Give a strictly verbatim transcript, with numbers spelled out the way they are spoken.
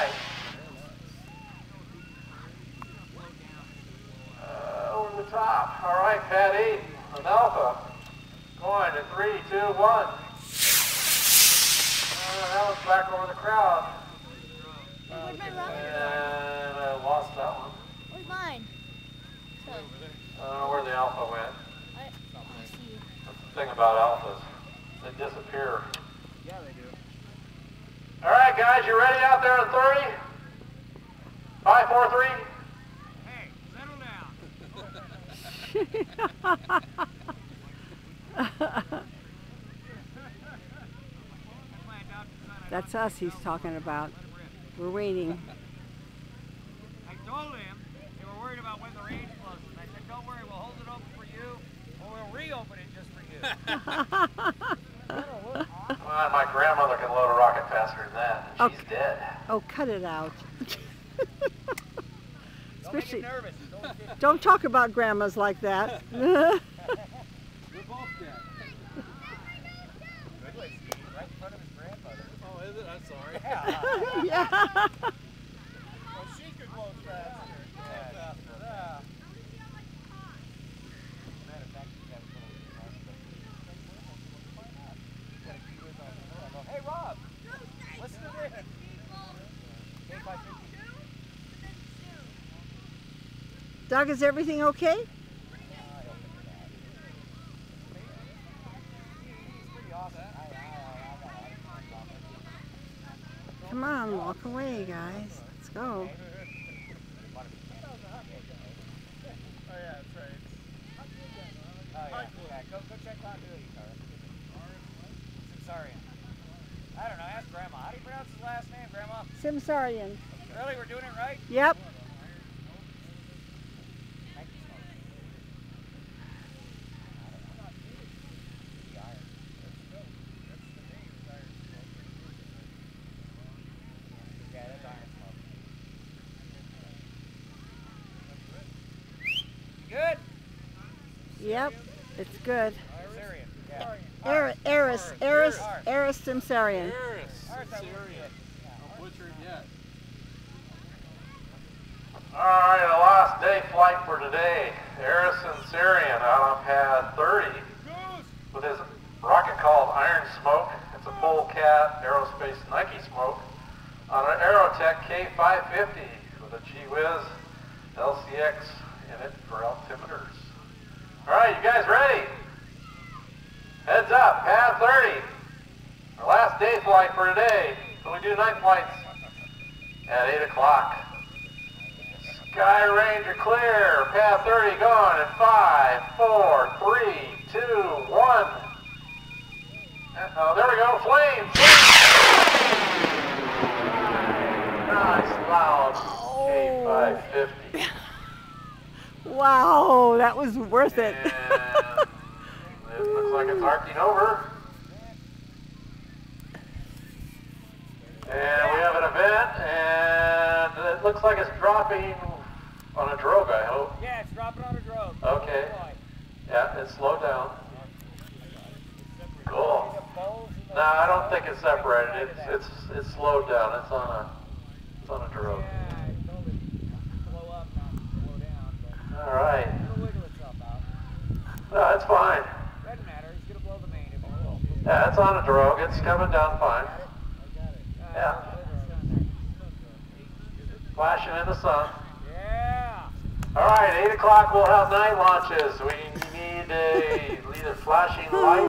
alive. Uh, over the top. All right, pad eight on Alpha. Going to three, two, one. Uh, that was back over the crowd. Uh, and I uh, lost that one. Where's mine? I don't know where the Alpha went. I, I see. That's the thing about Alphas. They disappear. Yeah, they do. All right, guys, you ready out there on thirty? Five, four, three. Hey, settle down. That's us he's talking about. We're waiting. I told him they were worried about when the range closes. I said, don't worry, we'll hold it open for you, or we'll reopen it just for you. Well, my grandmother can load a rocket faster than that. And she's okay. Dead. Oh, cut it out. Don't make it nervous. Don't, don't talk about grandmas like that. You're both dead. Right in front of his grandmother. Oh, is it? I'm sorry. Yeah. Yeah. Well, she could load faster. Yeah. Yeah. Hey Rob, listen to this. Doug, is everything okay? Come on, walk away, guys. Let's go. Simsarian. I don't know, ask Grandma. How do you pronounce his last name, Grandma? Simsarian. Really, we're doing it right? Yep. Nike Smoke. The Iron. Yeah, that's Iron Smoke. Good? Yep, it's good. Aris, Aris, Aris, Aris Simsarian. Aris Simsarian. No butchered yet. All right, the last day flight for today. Aris Simsarian out on pad thirty with his rocket called Iron Smoke. It's a Polecat Aerospace Nike Smoke on an Aerotech K five fifty with a G-Wiz L C X in it for altimeters. All right, you guys ready? Heads up, pad thirty. Our last day flight for today. So we do night flights at eight o'clock. Sky Ranger clear. Pad thirty gone in five, four, three, two, one. Uh-oh, there we go. Flames. Nice loud K five fifty. Wow, that was worth it. And it looks like it's arcing over. And we have an event, and it looks like it's dropping on a drogue, I hope. Yeah, it's dropping on a drogue. Okay. Yeah, it's slowed down. Cool. No, I don't think it's separated. It's it's it's slowed down. It's on a it's on a drogue. Yeah, it's slow up, not slow down. All right. No, it's fine. Yeah, it's on a drogue. It's coming down fine. Yeah. Flashing in the sun. Yeah. All right, eight o'clock we'll have night launches. We need a, either flashing light.